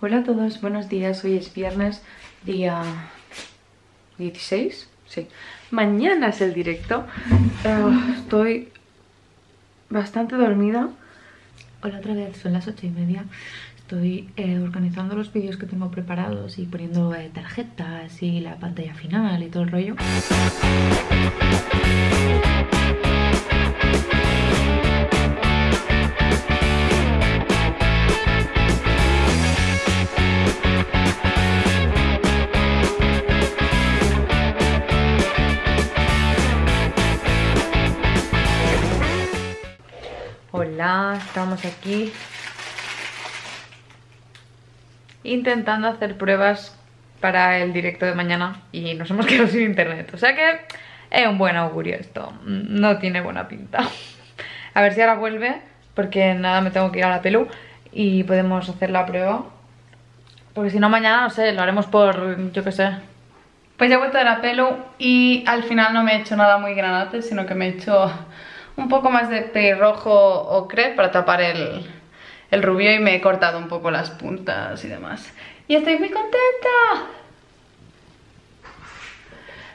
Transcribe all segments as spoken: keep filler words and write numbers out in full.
Hola a todos, buenos días, hoy es viernes, día dieciséis, sí, mañana es el directo, uh, estoy bastante dormida. Hola otra vez, son las ocho y media, estoy eh, organizando los vídeos que tengo preparados y poniendo eh, tarjetas y la pantalla final y todo el rollo. Hola, estamos aquí intentando hacer pruebas para el directo de mañana y nos hemos quedado sin internet, o sea que es un buen augurio esto, no tiene buena pinta. A ver si ahora vuelve, porque nada, me tengo que ir a la pelu y podemos hacer la prueba, porque si no mañana, no sé, lo haremos por, yo qué sé. Pues ya he vuelto de la pelu y al final no me he hecho nada muy granate, sino que me he hecho un poco más de pelirrojo ocre para tapar el, el rubio y me he cortado un poco las puntas y demás. ¡Y estoy muy contenta!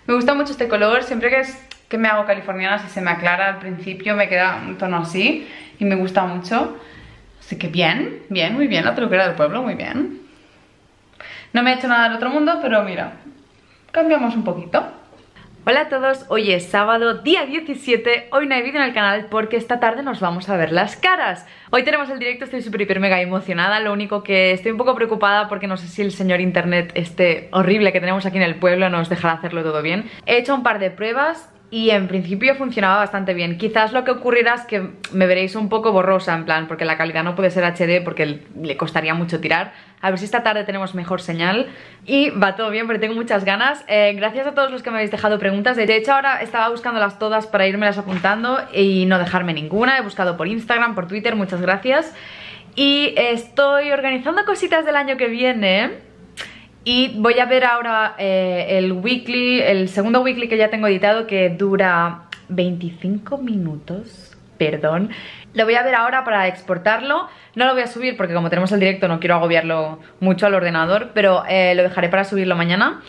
Me gusta mucho este color, siempre que, es, que me hago californiana, si se me aclara al principio me queda un tono así y me gusta mucho. Así que bien, bien, muy bien, la peluquera del pueblo, muy bien. No me he hecho nada del otro mundo, pero mira, cambiamos un poquito. Hola a todos, hoy es sábado, día diecisiete, hoy no hay vídeo en el canal porque esta tarde nos vamos a ver las caras. Hoy tenemos el directo, estoy súper hiper mega emocionada, lo único que estoy un poco preocupada porque no sé si el señor internet este horrible que tenemos aquí en el pueblo nos dejará hacerlo todo bien. He hecho un par de pruebas y en principio funcionaba bastante bien. Quizás lo que ocurrirá es que me veréis un poco borrosa, en plan, porque la calidad no puede ser H D porque le costaría mucho tirar. A ver si esta tarde tenemos mejor señal. Y va todo bien, pero tengo muchas ganas. Eh, gracias a todos los que me habéis dejado preguntas. De hecho, ahora estaba buscándolas todas para irmelas apuntando y no dejarme ninguna. He buscado por Instagram, por Twitter, muchas gracias. Y estoy organizando cositas del año que viene. Y voy a ver ahora eh, el weekly, el segundo weekly que ya tengo editado, que dura veinticinco minutos, perdón. Lo voy a ver ahora para exportarlo. No lo voy a subir porque como tenemos el directo no quiero agobiarlo mucho al ordenador, pero eh, lo dejaré para subirlo mañana.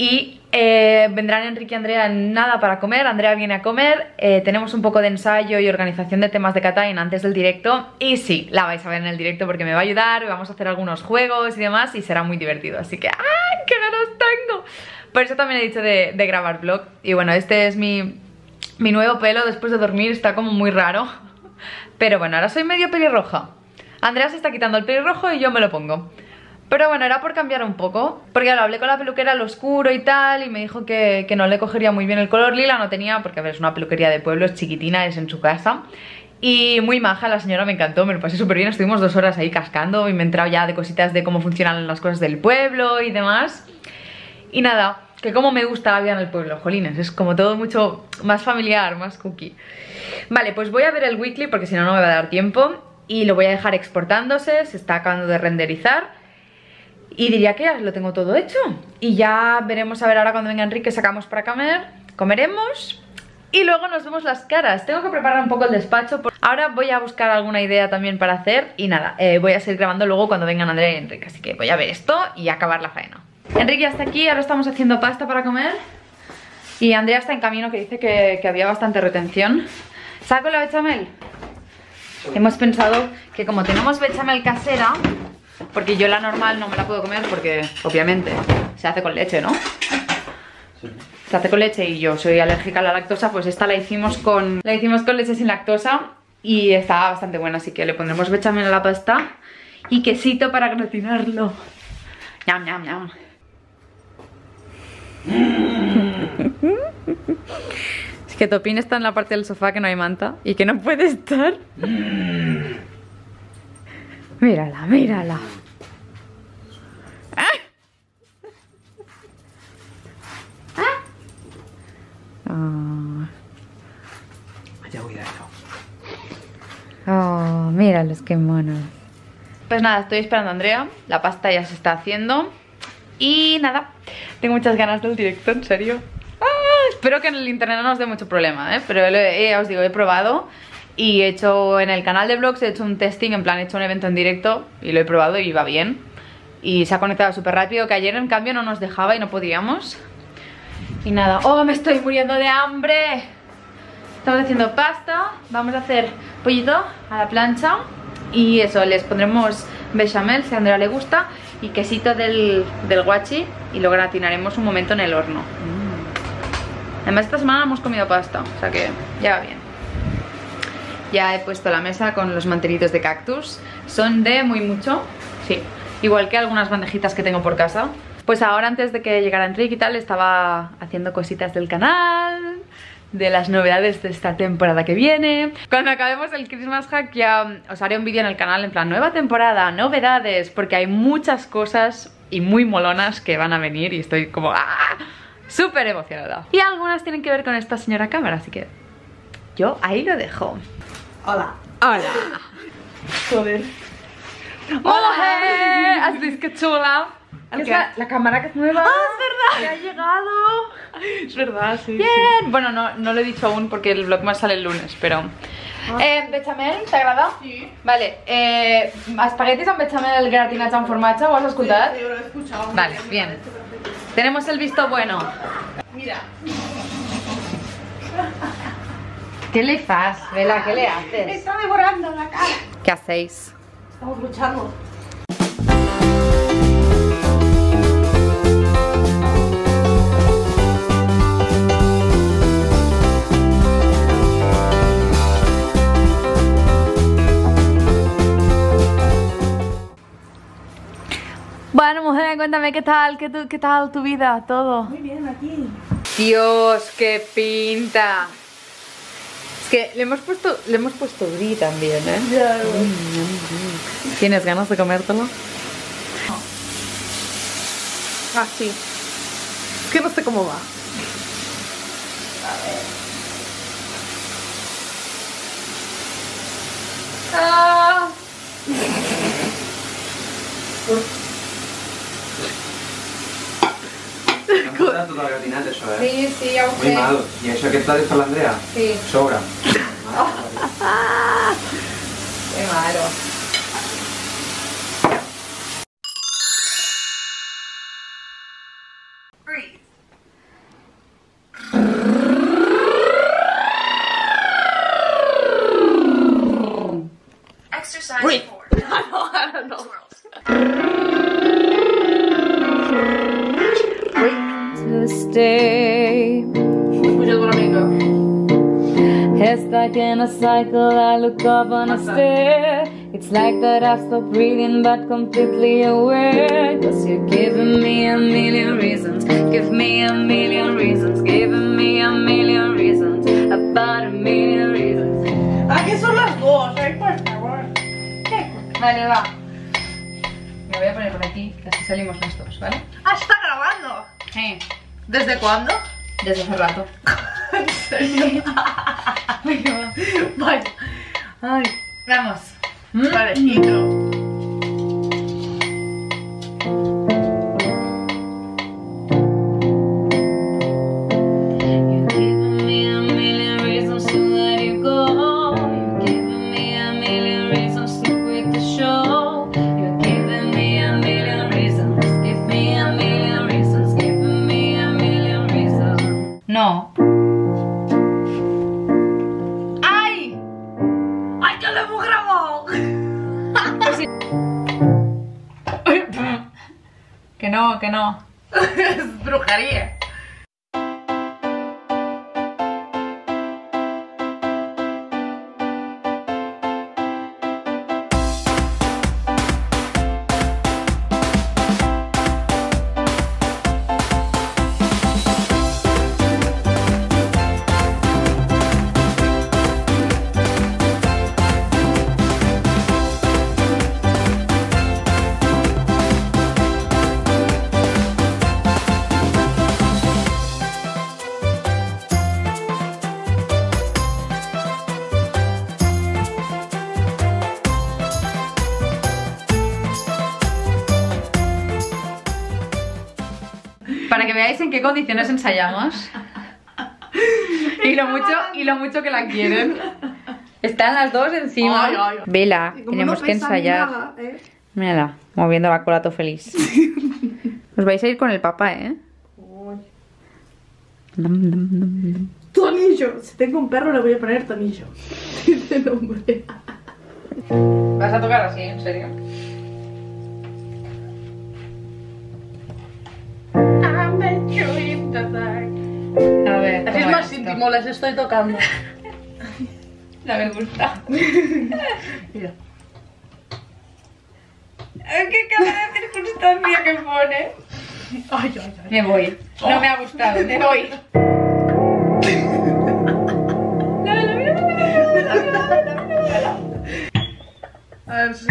Y eh, vendrán Enrique y Andrea en nada para comer. Andrea viene a comer. Eh, tenemos un poco de ensayo y organización de temas de Catine antes del directo. Y sí, la vais a ver en el directo porque me va a ayudar. Vamos a hacer algunos juegos y demás y será muy divertido. Así que ¡ay, qué ganas tengo! Por eso también he dicho de, de grabar vlog. Y bueno, este es mi, mi nuevo pelo después de dormir. Está como muy raro. Pero bueno, ahora soy medio pelirroja. Andrea se está quitando el pelirrojo y yo me lo pongo. Pero bueno, era por cambiar un poco, porque lo hablé con la peluquera al oscuro y tal, y me dijo que, que no le cogería muy bien el color lila, no tenía, porque a ver, es una peluquería de pueblo, es chiquitina, es en su casa. Y muy maja la señora, me encantó, me lo pasé súper bien, estuvimos dos horas ahí cascando y me he entrado ya de cositas de cómo funcionan las cosas del pueblo y demás. Y nada, que como me gusta la vida en el pueblo, jolines, es como todo mucho más familiar, más cookie. Vale, pues voy a ver el weekly porque si no, no me va a dar tiempo, y lo voy a dejar exportándose, se está acabando de renderizar. Y diría que ya lo tengo todo hecho. Y ya veremos a ver ahora cuando venga Enrique, sacamos para comer, comeremos y luego nos vemos las caras. Tengo que preparar un poco el despacho. Por... Ahora voy a buscar alguna idea también para hacer y nada, eh, voy a seguir grabando luego cuando vengan Andrea y Enrique. Así que voy a ver esto y acabar la faena. Enrique ya está aquí, ahora estamos haciendo pasta para comer. Y Andrea está en camino, que dice que, que había bastante retención. ¿Saco la bechamel? Hemos pensado que como tenemos bechamel casera... Porque yo la normal no me la puedo comer porque, obviamente, se hace con leche, ¿no? Sí. Se hace con leche y yo soy alérgica a la lactosa, pues esta la hicimos con, la hicimos con leche sin lactosa y está bastante buena, así que le pondremos bechamel a la pasta y quesito para gratinarlo. ¡Yam, yam, yam! Es que Topin está en la parte del sofá que no hay manta y que no puede estar. Mírala, mírala. ¿Ah? Oh. Oh, míralos, qué monos. Pues nada, estoy esperando a Andrea. La pasta ya se está haciendo. Y nada, tengo muchas ganas del directo, en serio. Ah, espero que en el internet no nos dé mucho problema, ¿eh? Pero ya os digo, he probado. y he hecho en el canal de vlogs, he hecho un testing, en plan he hecho un evento en directo y lo he probado y va bien. Y se ha conectado súper rápido, que ayer en cambio no nos dejaba y no podíamos. Y nada, ¡oh, me estoy muriendo de hambre! Estamos haciendo pasta, vamos a hacer pollito a la plancha. Y eso, les pondremos bechamel, si a Andrea le gusta, y quesito del, del guachi, y lo gratinaremos un momento en el horno. Mm. Además esta semana hemos comido pasta, o sea que ya va bien. Ya he puesto la mesa con los mantelitos de cactus. Son de muy mucho, sí. Igual que algunas bandejitas que tengo por casa. Pues ahora, antes de que llegara Enrique y tal, estaba haciendo cositas del canal, de las novedades de esta temporada que viene. Cuando acabemos el Christmas Hack ya os haré un vídeo en el canal en plan nueva temporada, novedades, porque hay muchas cosas y muy molonas que van a venir y estoy como ¡ah! Súper emocionada. Y algunas tienen que ver con esta señora cámara, así que yo ahí lo dejo. Hola. Hola. Joder. ¡Hola! ¿Has visto qué chula? ¿Qué es la, la cámara que es nueva? ¡Ah, es verdad! ¡Ya ha llegado! Es verdad, sí. Bien. Sí. Bueno, no, no lo he dicho aún porque el vlog más sale el lunes, pero... Ah. Eh, bechamel, ¿te agrada? Sí. Vale, eh, espaguetis con bechamel gratinats en formatge, ¿ho has escoltat? Sí, sí, lo he escuchado. Vale, bien. bien. Tenemos el visto bueno. Mira. ¿Qué le haces, Vela? ¿Qué le haces? Me está devorando la cara. ¿Qué hacéis? Estamos luchando. Bueno, mujer, cuéntame qué tal, qué, tu, qué tal tu vida, todo. Muy bien, aquí. Dios, qué pinta. Es que le hemos puesto, le hemos puesto brie también, ¿eh? Yeah. ¿Tienes ganas de comértelo? Ah, sí. Es que no sé cómo va. A ver. Ah. M'agrada tot el gratinat, això, eh? Sí, sí, ja ho sé. Muy mal. I això que tal és per l'Andrea? Sí. Sobra. Qué malo. Exercise four. I don't, I don't know. To stay. We just want to make up. It's like in a cycle. I look up and I stare. It's like that I've stopped breathing, but completely aware. Cause you're giving me a million reasons. Give me a million reasons. Giving me a million reasons. About a million reasons. Aquí son las dos, ¿eh? Por favor. Vale, va. Me voy a poner por aquí, así salimos los dos, ¿vale? ¡Ah, está grabando! Sí. ¿Desde cuándo? Desde hace rato. ¿En serio? Vale. Ay. Vamos. ¿Mm? Vale, intro. No. ¡Ay! ¡Ay, que lo hemos grabado! Que no, que no. Es brujería. Para que veáis en qué condiciones ensayamos y lo mucho, y lo mucho que la quieren. Están las dos encima. Ay, ay, ay. Vela, tenemos no que ensayar. Nada, ¿eh? Mírala, moviendo la cola todo feliz. Os vais a ir con el papá, ¿eh? Dum, dum, dum, dum. Tonillo. Si tengo un perro le voy a poner Tonillo. Dice nombre. ¿Vas a tocar así, en serio? A ver, así es más íntimo, las estoy tocando. No me gusta. Mira. ¡Qué cara de circunstancia que pone! Ay, ay, ay. Me voy. No oh. me ha gustado, me voy. A ver si...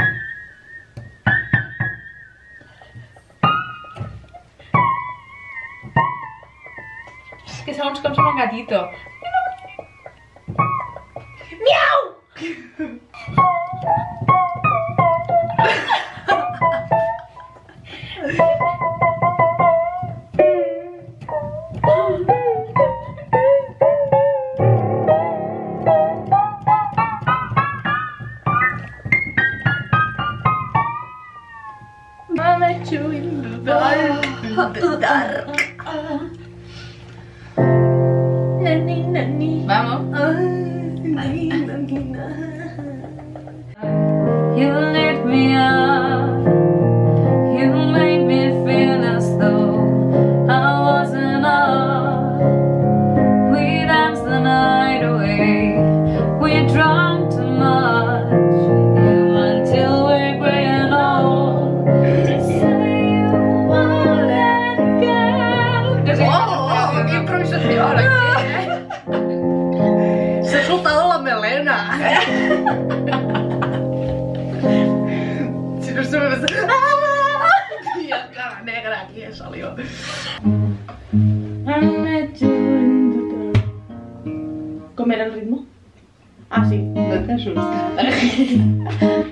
Es que segons com som un gatito. ¡Miau! ¿Cómo era el ritmo? Ah, sí. No te asustes.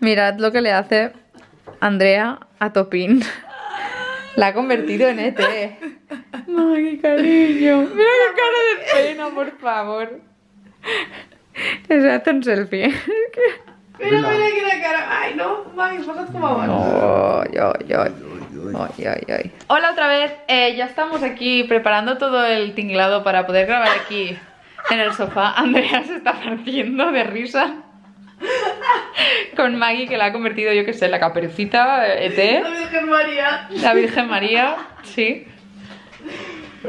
Mirad lo que le hace Andrea a Topin. La ha convertido en E T. Maggie, cariño. Mira qué cara de pena, por favor. Se hace un selfie. Mira, mira aquí la cara. Ay, no, Maggie, pasad como abajo. Ay, ay, ay. Ay, ay, ay. Hola otra vez. Eh, ya estamos aquí preparando todo el tinglado para poder grabar aquí en el sofá. Andrea se está partiendo de risa con Maggie, que la ha convertido, yo que sé, la Caperucita, E T, la Virgen María. La Virgen María, sí.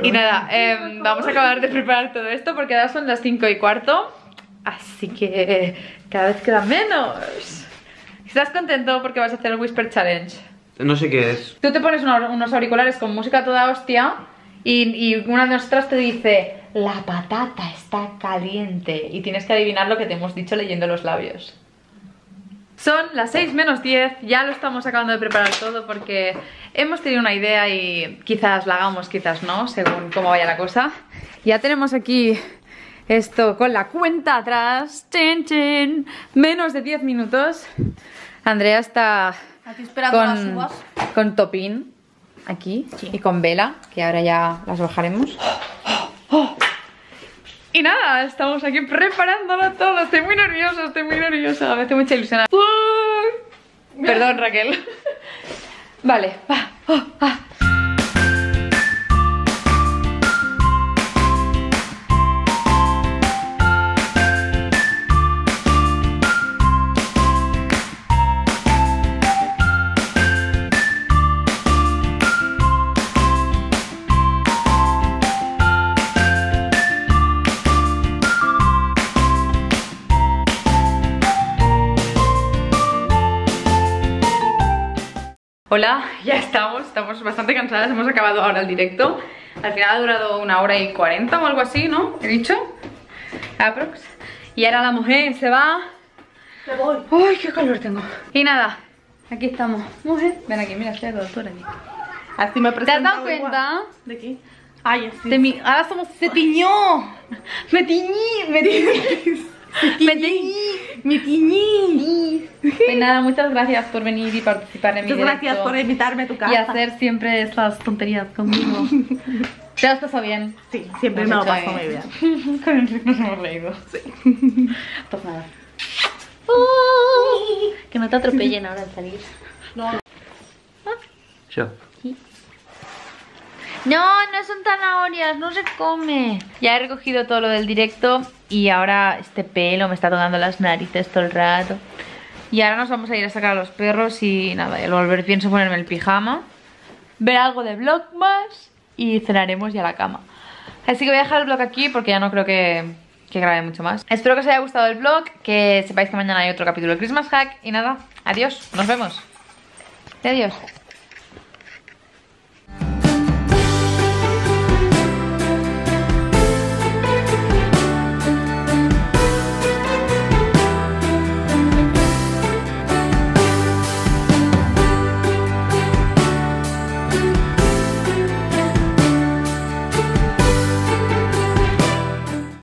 Y nada, eh, vamos a acabar de preparar todo esto porque ahora son las cinco y cuarto. Así que cada vez queda menos. ¿Estás contento porque vas a hacer el Whisper Challenge? No sé qué es. Tú te pones unos auriculares con música toda hostia y, y una de nosotras te dice: la patata está caliente. Y tienes que adivinar lo que te hemos dicho leyendo los labios. Son las seis menos diez. Ya lo estamos acabando de preparar todo porque hemos tenido una idea y quizás la hagamos, quizás no, según cómo vaya la cosa. Ya tenemos aquí esto con la cuenta atrás. Chin, chin. Menos de diez minutos. Andrea está aquí esperando las uvas con Topin aquí, sí, y con Vela, que ahora ya las bajaremos. Oh. Y nada, estamos aquí preparándolo todo. Estoy muy nerviosa, estoy muy nerviosa. Me estoy mucha ilusión. Uh, Perdón, Raquel. Vale, va. Oh, ah. Hola, ya estamos, estamos bastante cansadas, hemos acabado ahora el directo. Al final ha durado una hora y cuarenta o algo así, ¿no? ¿He dicho? Aprox. Y ahora la mujer se va. Me voy. Uy, qué calor tengo. Y nada, aquí estamos. Mujer, ven aquí, mira, estoy a la doctora aquí. Así me presento. ¿Te has dado cuenta? ¿De qué? Ay, así. De mi... Ahora somos... ¡Se tiñó! ¡Me tiñí! ¡Me tiñí! ¡Me tiñí! ¡Me tiñí! Pues nada, muchas gracias por venir y participar en mi directo. Muchas gracias por invitarme a tu casa. Y hacer siempre estas tonterías conmigo. ¿Te has pasado bien? Sí, siempre me lo paso muy bien. Con Enrique nos hemos reído. Sí. Pues nada. Que no te atropellen ahora al salir. No. Yo. No, no son zanahorias, no se come. Ya he recogido todo lo del directo. Y ahora este pelo me está tocando las narices todo el rato. Y ahora nos vamos a ir a sacar a los perros. Y nada, al volver pienso ponerme el pijama, ver algo de vlog más, y cenaremos ya a la cama. Así que voy a dejar el vlog aquí porque ya no creo que, que grabe mucho más. Espero que os haya gustado el vlog, que sepáis que mañana hay otro capítulo de Christmas Hack. Y nada, adiós, nos vemos. Adiós.